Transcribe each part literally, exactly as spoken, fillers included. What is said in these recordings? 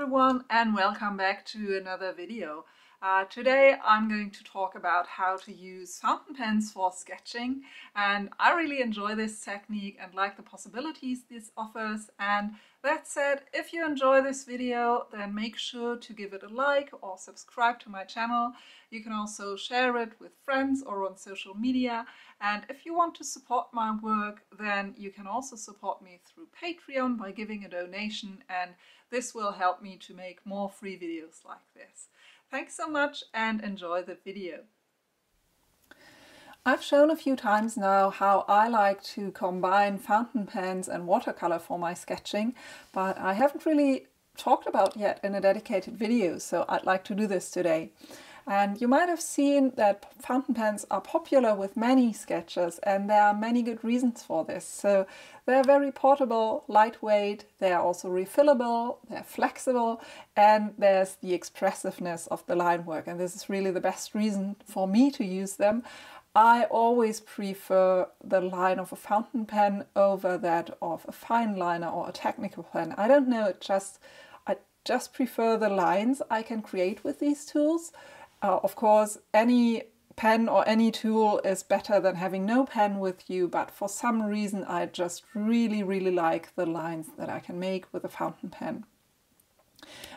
everyone and welcome back to another video. Uh, today I'm going to talk about how to use fountain pens for sketching, and I really enjoy this technique and like the possibilities this offers. And that said, if you enjoy this video, then make sure to give it a like or subscribe to my channel. You can also share it with friends or on social media. And if you want to support my work, then you can also support me through Patreon by giving a donation, and this will help me to make more free videos like this. Thanks so much and enjoy the video. I've shown a few times now how I like to combine fountain pens and watercolor for my sketching, but I haven't really talked about yet in a dedicated video, so I'd like to do this today. And you might have seen that fountain pens are popular with many sketchers, and there are many good reasons for this. So they're very portable, lightweight, they're also refillable, they're flexible, and there's the expressiveness of the line work. And this is really the best reason for me to use them. I always prefer the line of a fountain pen over that of a fine liner or a technical pen. I don't know, it just, I just prefer the lines I can create with these tools. Uh, of course, any pen or any tool is better than having no pen with you, but for some reason I just really, really like the lines that I can make with a fountain pen.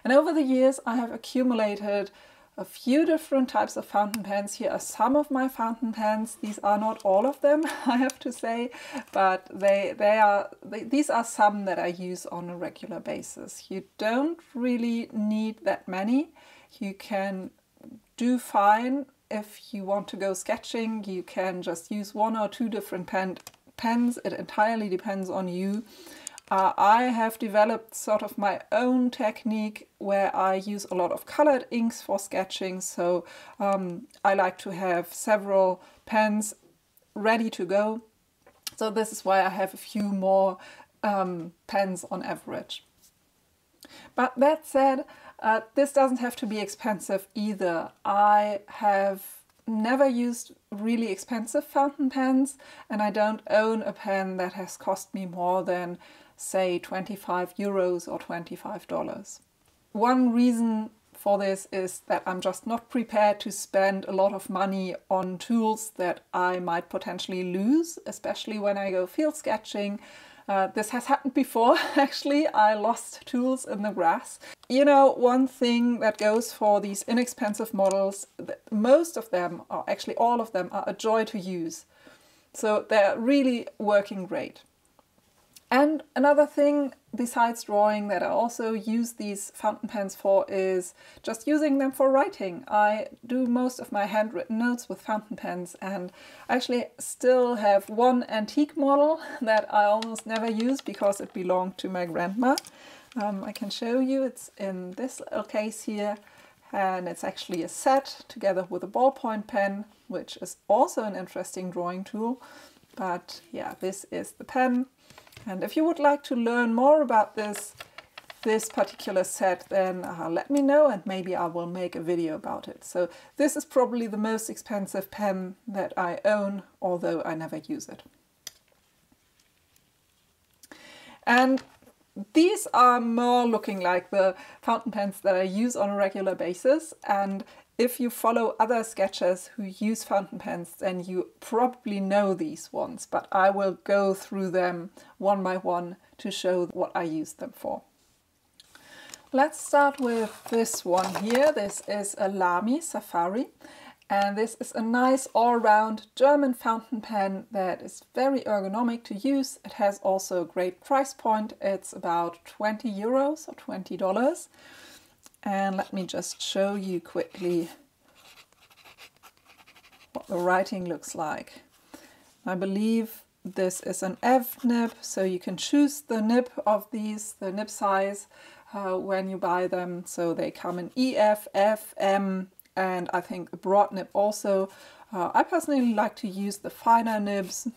And over the years I have accumulated a few different types of fountain pens. Here are some of my fountain pens. These are not all of them, I have to say, but they, they are, they, these are some that I use on a regular basis. You don't really need that many. You can do fine if you want to go sketching. You can just use one or two different pen pens. It entirely depends on you. Uh, I have developed sort of my own technique where I use a lot of colored inks for sketching. So um, I like to have several pens ready to go. So this is why I have a few more um, pens on average. But that said, uh, this doesn't have to be expensive either. I have never used really expensive fountain pens, and I don't own a pen that has cost me more than, say, twenty-five euros or twenty-five dollars. One reason for this is that I'm just not prepared to spend a lot of money on tools that I might potentially lose, especially when I go field sketching. Uh, this has happened before, actually. I lost tools in the grass. You know, one thing that goes for these inexpensive models, most of them, or actually all of them, are a joy to use. So they're really working great. And another thing besides drawing that I also use these fountain pens for is just using them for writing. I do most of my handwritten notes with fountain pens, and I actually still have one antique model that I almost never use because it belonged to my grandma. Um, I can show you, it's in this little case here, and it's actually a set together with a ballpoint pen, which is also an interesting drawing tool. But yeah, this is the pen. And if you would like to learn more about this, this particular set, then uh, let me know, and maybe I will make a video about it. So this is probably the most expensive pen that I own, although I never use it. And these are more looking like the fountain pens that I use on a regular basis. And if you follow other sketchers who use fountain pens, then you probably know these ones, but I will go through them one by one to show what I use them for. Let's start with this one here. This is a Lamy Safari, and this is a nice all-round German fountain pen that is very ergonomic to use. It has also a great price point. It's about twenty euros or twenty dollars. And let me just show you quickly what the writing looks like. I believe this is an F nib, so you can choose the nib of these, the nib size, uh, when you buy them. So they come in E F, F, M, and I think a broad nib also. Uh, I personally like to use the finer nibs,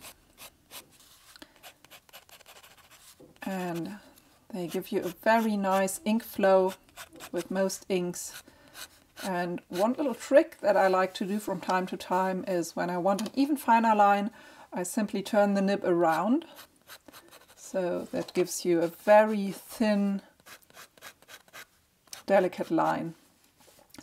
and they give you a very nice ink flow with most inks. And one little trick that I like to do from time to time is when I want an even finer line, I simply turn the nib around. So that gives you a very thin delicate line.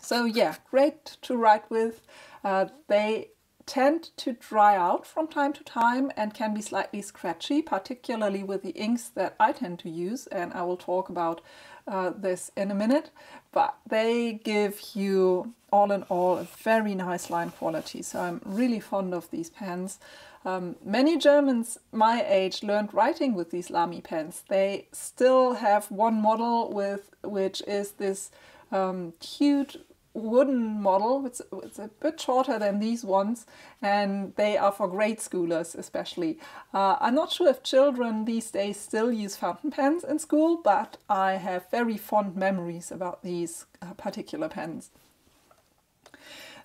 So yeah, great to write with. Uh, they tend to dry out from time to time and can be slightly scratchy, particularly with the inks that I tend to use, and I will talk about uh, this in a minute, but they give you all in all a very nice line quality, so I'm really fond of these pens. Um, many Germans my age learned writing with these Lamy pens. They still have one model with which is this um, cute wooden model. It's, it's a bit shorter than these ones, and they are for grade schoolers especially. Uh, I'm not sure if children these days still use fountain pens in school, but I have very fond memories about these uh, particular pens.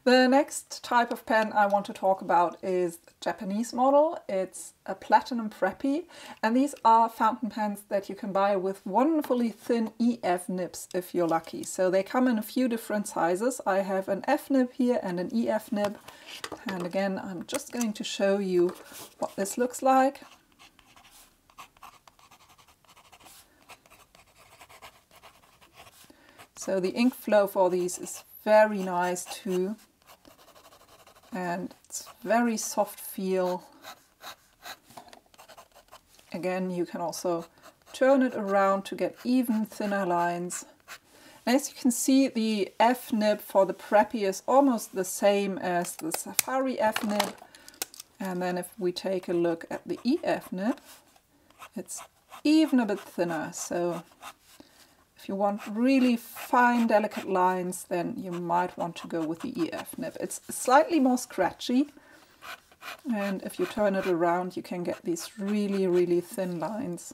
The next type of pen I want to talk about is the Japanese model. It's a Platinum Preppy, and these are fountain pens that you can buy with wonderfully thin E F nibs if you're lucky. So they come in a few different sizes. I have an F nib here and an E F nib, and again I'm just going to show you what this looks like. So the ink flow for these is very nice too, and it's very soft feel. Again, you can also turn it around to get even thinner lines. And as you can see, the F nib for the Preppy is almost the same as the Safari F nib, and then if we take a look at the E F nib, it's even a bit thinner. So if you want really fine, delicate lines, then you might want to go with the E F nib. It's slightly more scratchy, and if you turn it around, you can get these really, really thin lines.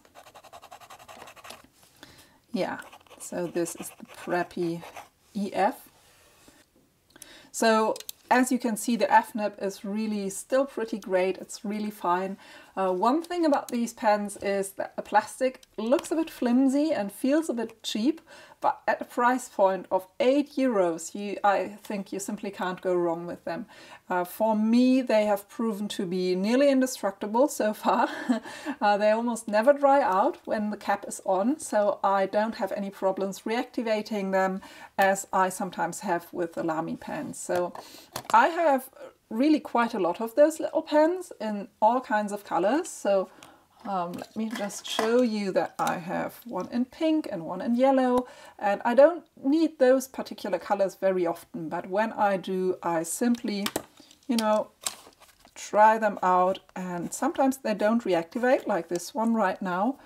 Yeah, so this is the Preppy E F. So as you can see, the F nib is really still pretty great. It's really fine. Uh, one thing about these pens is that the plastic looks a bit flimsy and feels a bit cheap, but at a price point of eight euros, you, I think you simply can't go wrong with them. Uh, for me, they have proven to be nearly indestructible so far. uh, they almost never dry out when the cap is on, so I don't have any problems reactivating them as I sometimes have with the Lamy pens. So I have really quite a lot of those little pens in all kinds of colors. So um, let me just show you that I have one in pink and one in yellow, and I don't need those particular colors very often, but when I do, I simply, you know, try them out, and sometimes they don't reactivate like this one right now.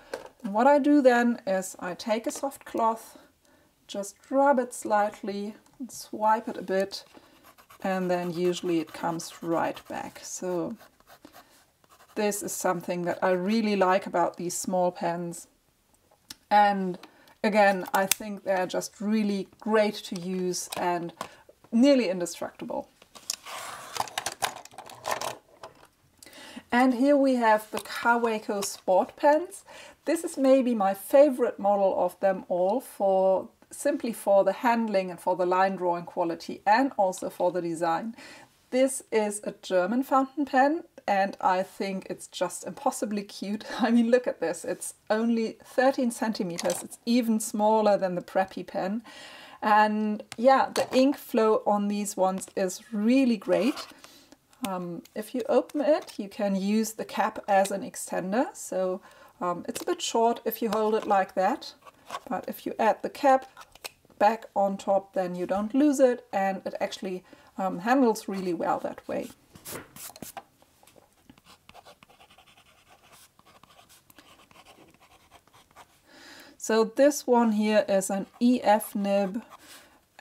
And what I do then is I take a soft cloth, just rub it slightly and swipe it a bit, and then usually it comes right back. So this is something that I really like about these small pens, and again I think they're just really great to use and nearly indestructible. And here we have the Kaweco Sport pens. This is maybe my favorite model of them all, for simply for the handling and for the line drawing quality, and also for the design. This is a German fountain pen, and I think it's just impossibly cute. I mean, look at this. It's only thirteen centimeters. It's even smaller than the Preppy pen. And yeah, the ink flow on these ones is really great. Um, if you open it, you can use the cap as an extender. So um, it's a bit short if you hold it like that, but if you add the cap back on top, then you don't lose it, and it actually um, handles really well that way. So this one here is an E F nib,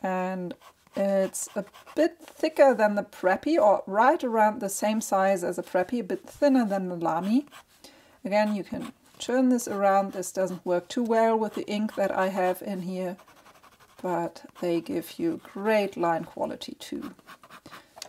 and it's a bit thicker than the Preppy, or right around the same size as a Preppy, a bit thinner than the Lamy. Again, you can turn this around. This doesn't work too well with the ink that I have in here, but they give you great line quality too.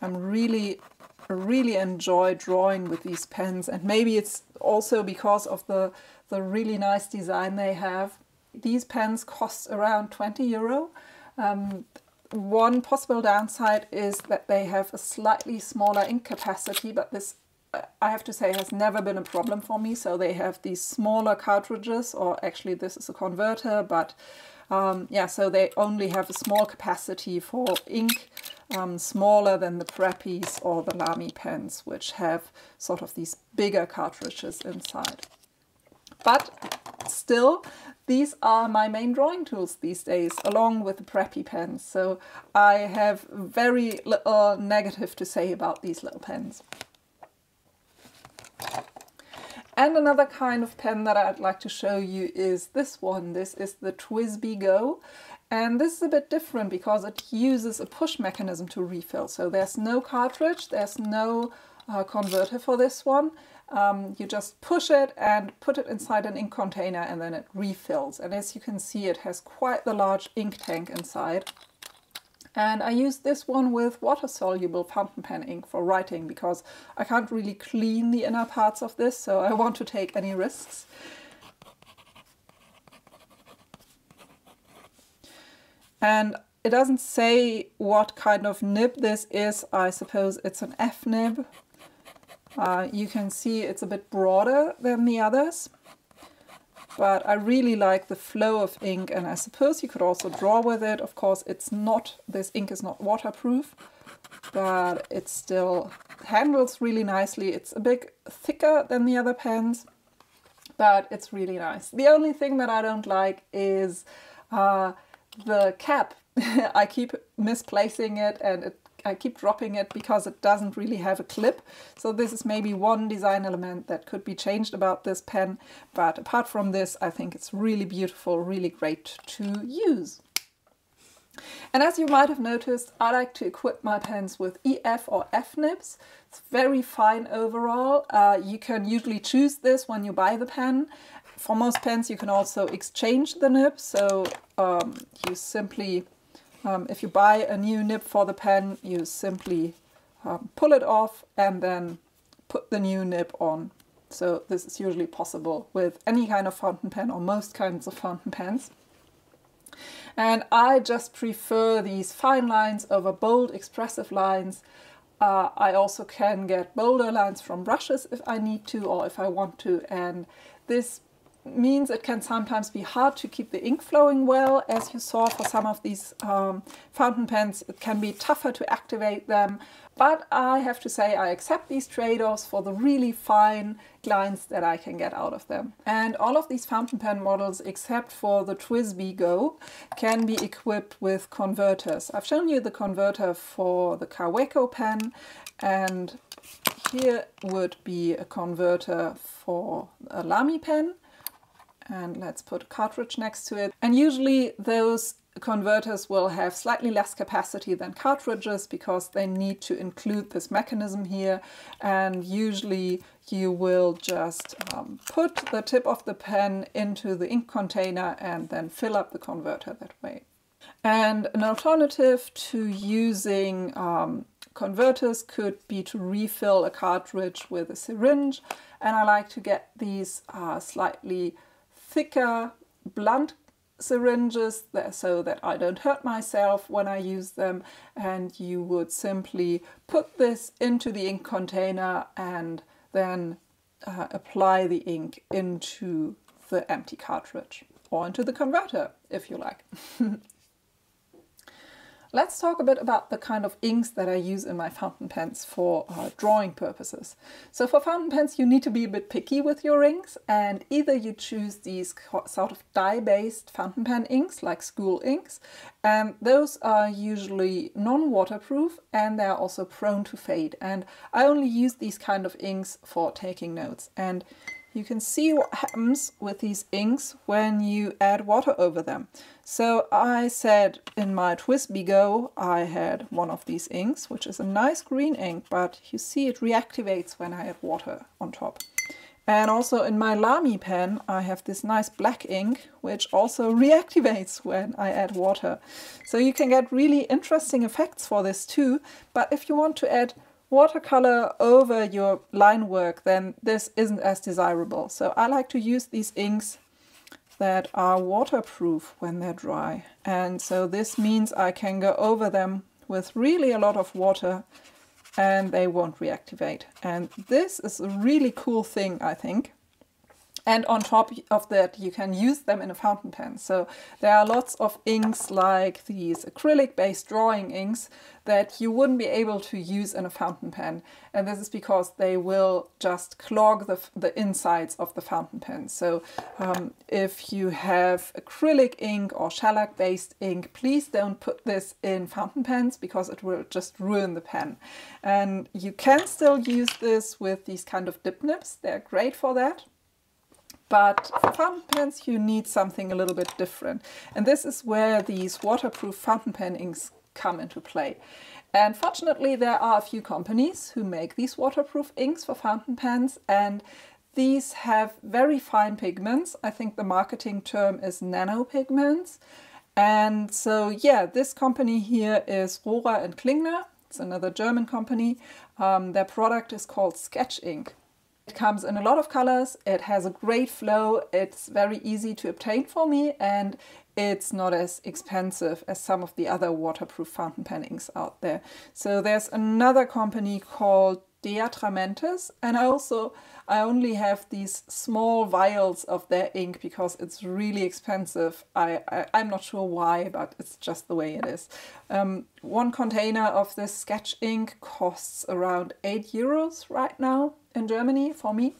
I'm really, really enjoy drawing with these pens, and maybe it's also because of the, the really nice design they have. These pens cost around twenty euro. Um, one possible downside is that they have a slightly smaller ink capacity, but this, I have to say, has never been a problem for me. So they have these smaller cartridges, or actually this is a converter, but Um, yeah, so they only have a small capacity for ink, um, smaller than the Preppies or the Lamy pens, which have sort of these bigger cartridges inside. But still, these are my main drawing tools these days, along with the Preppy pens, so I have very little negative to say about these little pens. And another kind of pen that I'd like to show you is this one. This is the T W S B I Go, and this is a bit different because it uses a push mechanism to refill. So there's no cartridge, there's no uh, converter for this one. Um, you just push it and put it inside an ink container and then it refills. And as you can see, it has quite the large ink tank inside. And I use this one with water-soluble fountain pen ink for writing because I can't really clean the inner parts of this, so I want to take any risks. And it doesn't say what kind of nib this is. I suppose it's an F nib. Uh, you can see it's a bit broader than the others, but I really like the flow of ink, and I suppose you could also draw with it. Of course, it's not, this ink is not waterproof, but it still handles really nicely. It's a bit thicker than the other pens, but it's really nice. The only thing that I don't like is uh, the cap. I keep misplacing it and it I keep dropping it because it doesn't really have a clip. So this is maybe one design element that could be changed about this pen. But apart from this, I think it's really beautiful, really great to use. And as you might have noticed, I like to equip my pens with E F or F nibs. It's very fine overall. Uh, you can usually choose this when you buy the pen. For most pens, you can also exchange the nib. So um, you simply... Um, if you buy a new nib for the pen, you simply um, pull it off and then put the new nib on. So this is usually possible with any kind of fountain pen or most kinds of fountain pens. And I just prefer these fine lines over bold, expressive lines. Uh, I also can get bolder lines from brushes if I need to or if I want to, and this means it can sometimes be hard to keep the ink flowing well. As you saw for some of these um, fountain pens, it can be tougher to activate them, but I have to say I accept these trade-offs for the really fine lines that I can get out of them. And all of these fountain pen models, except for the T W S B I Go, can be equipped with converters. I've shown you the converter for the Kaweco pen, and here would be a converter for a Lamy pen. And let's put a cartridge next to it. And usually those converters will have slightly less capacity than cartridges because they need to include this mechanism here. And usually you will just um, put the tip of the pen into the ink container and then fill up the converter that way. And an alternative to using um, converters could be to refill a cartridge with a syringe. And I like to get these uh, slightly thicker blunt syringes there so that I don't hurt myself when I use them, and you would simply put this into the ink container and then uh, apply the ink into the empty cartridge or into the converter if you like. Let's talk a bit about the kind of inks that I use in my fountain pens for uh, drawing purposes. So for fountain pens you need to be a bit picky with your inks, and either you choose these sort of dye-based fountain pen inks like school inks, and those are usually non-waterproof and they are also prone to fade, and I only use these kind of inks for taking notes. And you can see what happens with these inks when you add water over them. So I said in my T W S B I Go I had one of these inks, which is a nice green ink, but you see it reactivates when I add water on top. And also in my Lamy pen I have this nice black ink, which also reactivates when I add water. So you can get really interesting effects for this too, but if you want to add watercolor over your line work, then this isn't as desirable. So I like to use these inks that are waterproof when they're dry. And so this means I can go over them with really a lot of water and they won't reactivate. And this is a really cool thing, I think. And on top of that, you can use them in a fountain pen. So there are lots of inks like these acrylic-based drawing inks that you wouldn't be able to use in a fountain pen. And this is because they will just clog the, the insides of the fountain pen. So um, if you have acrylic ink or shellac-based ink, please don't put this in fountain pens because it will just ruin the pen. And you can still use this with these kind of dip nibs. They're great for that. But for fountain pens, you need something a little bit different. And this is where these waterproof fountain pen inks come into play. And fortunately, there are a few companies who make these waterproof inks for fountain pens, and these have very fine pigments. I think the marketing term is nanopigments. And so, yeah, this company here is Rohrer and Klingner. It's another German company. Um, their product is called Sketch Ink. It comes in a lot of colors, it has a great flow, it's very easy to obtain for me, and it's not as expensive as some of the other waterproof fountain pen inks out there. So there's another company called Deatramentis, and I also I only have these small vials of their ink because it's really expensive. I, I, I'm not sure why, but it's just the way it is. Um, one container of this Sketch Ink costs around eight euros right now in Germany for me.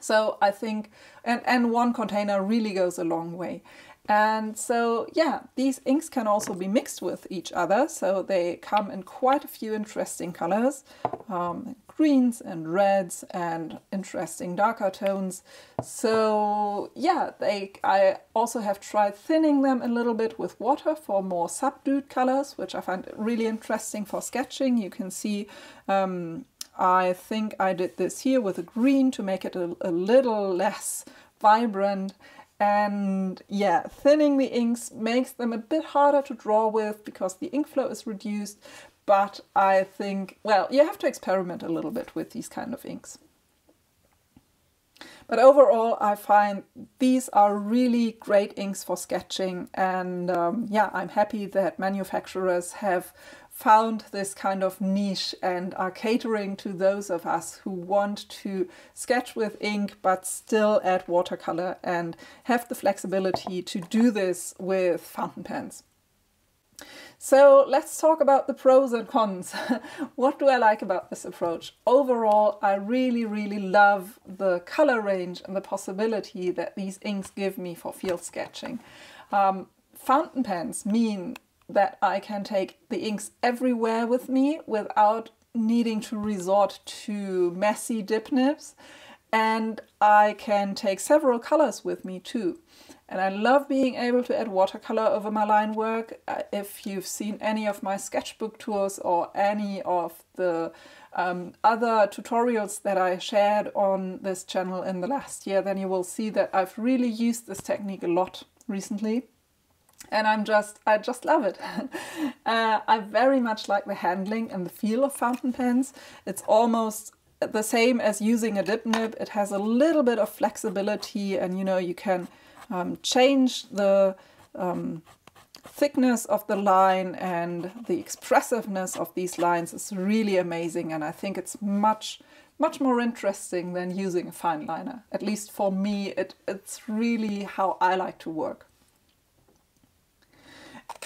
So I think, and, and one container really goes a long way. And so, yeah, these inks can also be mixed with each other, so they come in quite a few interesting colors, um, greens and reds and interesting darker tones. So, yeah, they, I also have tried thinning them a little bit with water for more subdued colors, which I find really interesting for sketching. You can see um, I think I did this here with a green to make it a, a little less vibrant. And yeah, thinning the inks makes them a bit harder to draw with because the ink flow is reduced, but I think, well, you have to experiment a little bit with these kind of inks. But overall, I find these are really great inks for sketching, and um, yeah, I'm happy that manufacturers have found this kind of niche and are catering to those of us who want to sketch with ink but still add watercolor and have the flexibility to do this with fountain pens. So let's talk about the pros and cons. What do I like about this approach? Overall, I really, really love the color range and the possibility that these inks give me for field sketching. Um, fountain pens mean that I can take the inks everywhere with me without needing to resort to messy dip nibs, and I can take several colors with me too. And I love being able to add watercolor over my line work. If you've seen any of my sketchbook tours or any of the um, other tutorials that I shared on this channel in the last year, then you will see that I've really used this technique a lot recently. And I'm just, I just love it. uh, I very much like the handling and the feel of fountain pens. It's almost the same as using a dip nib. It has a little bit of flexibility, and you know, you can um, change the um, thickness of the line, and the expressiveness of these lines is really amazing. And I think it's much, much more interesting than using a fine liner. At least for me, it, it's really how I like to work.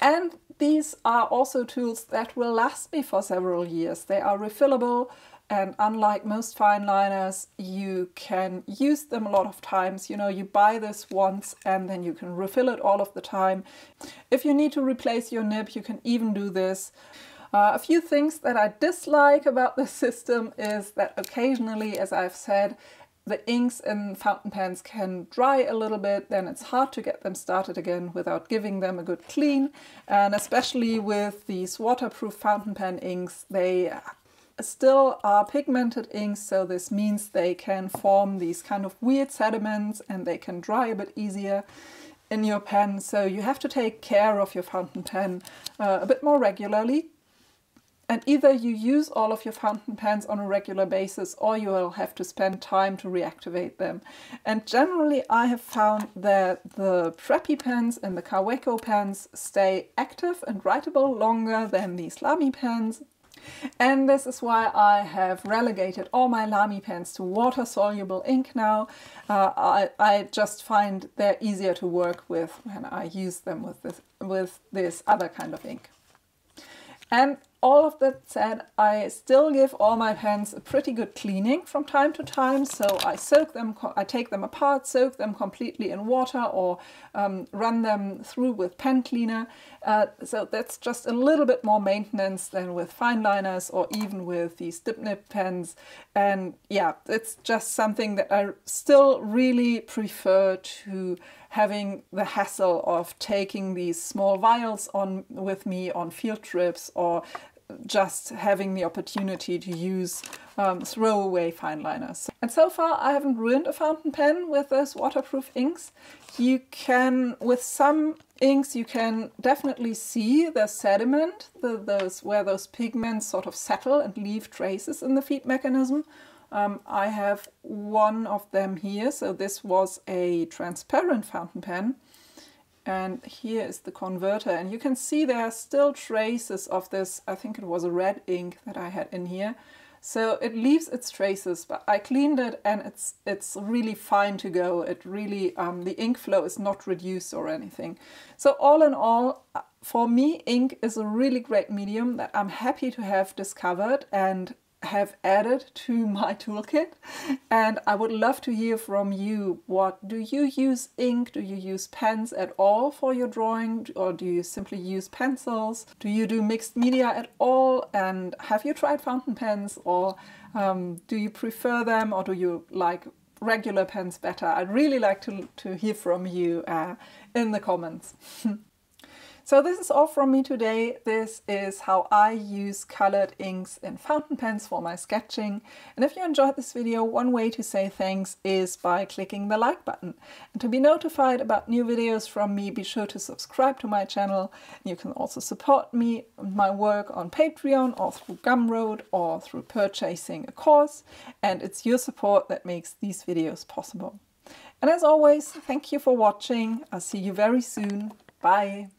And these are also tools that will last me for several years. They are refillable, and unlike most fine liners, you can use them a lot of times. You know, you buy this once and then you can refill it all of the time. If you need to replace your nib, you can even do this. Uh, a few things that I dislike about this system is that occasionally, as I've said, the inks in fountain pens can dry a little bit, then it's hard to get them started again without giving them a good clean. And especially with these waterproof fountain pen inks, they still are pigmented inks, so this means they can form these kind of weird sediments and they can dry a bit easier in your pen. So you have to take care of your fountain pen uh, a bit more regularly. And either you use all of your fountain pens on a regular basis, or you will have to spend time to reactivate them. And generally, I have found that the Preppy pens and the Kaweco pens stay active and writable longer than these Lamy pens. And this is why I have relegated all my Lamy pens to water-soluble ink now. Uh, I, I just find they're easier to work with when I use them with this, with this other kind of ink. And all of that said, I still give all my pens a pretty good cleaning from time to time. So I soak them, I take them apart, soak them completely in water, or um, run them through with pen cleaner. Uh, so that's just a little bit more maintenance than with fine liners or even with these dip nib pens. And yeah, it's just something that I still really prefer to having the hassle of taking these small vials on with me on field trips, or just having the opportunity to use um, throwaway fine liners. And so far I haven't ruined a fountain pen with those waterproof inks. You can, with some inks, you can definitely see the sediment, the, those where those pigments sort of settle and leave traces in the feed mechanism. Um, I have one of them here, so this was a transparent fountain pen. And here is the converter, and you can see there are still traces of this. I think it was a red ink that I had in here. So it leaves its traces, but I cleaned it and it's it's really fine to go. It really, um, the ink flow is not reduced or anything. So all in all, for me, ink is a really great medium that I'm happy to have discovered and have added to my toolkit. And I would love to hear from you. What do you use ink? Do you use pens at all for your drawing, or do you simply use pencils? Do you do mixed media at all? And have you tried fountain pens, or um, do you prefer them, or do you like regular pens better? I'd really like to, to hear from you uh, in the comments. So this is all from me today. This is how I use colored inks and fountain pens for my sketching. And if you enjoyed this video, one way to say thanks is by clicking the like button. And to be notified about new videos from me, be sure to subscribe to my channel. You can also support me and my work on Patreon, or through Gumroad, or through purchasing a course. And it's your support that makes these videos possible. And as always, thank you for watching. I'll see you very soon. Bye!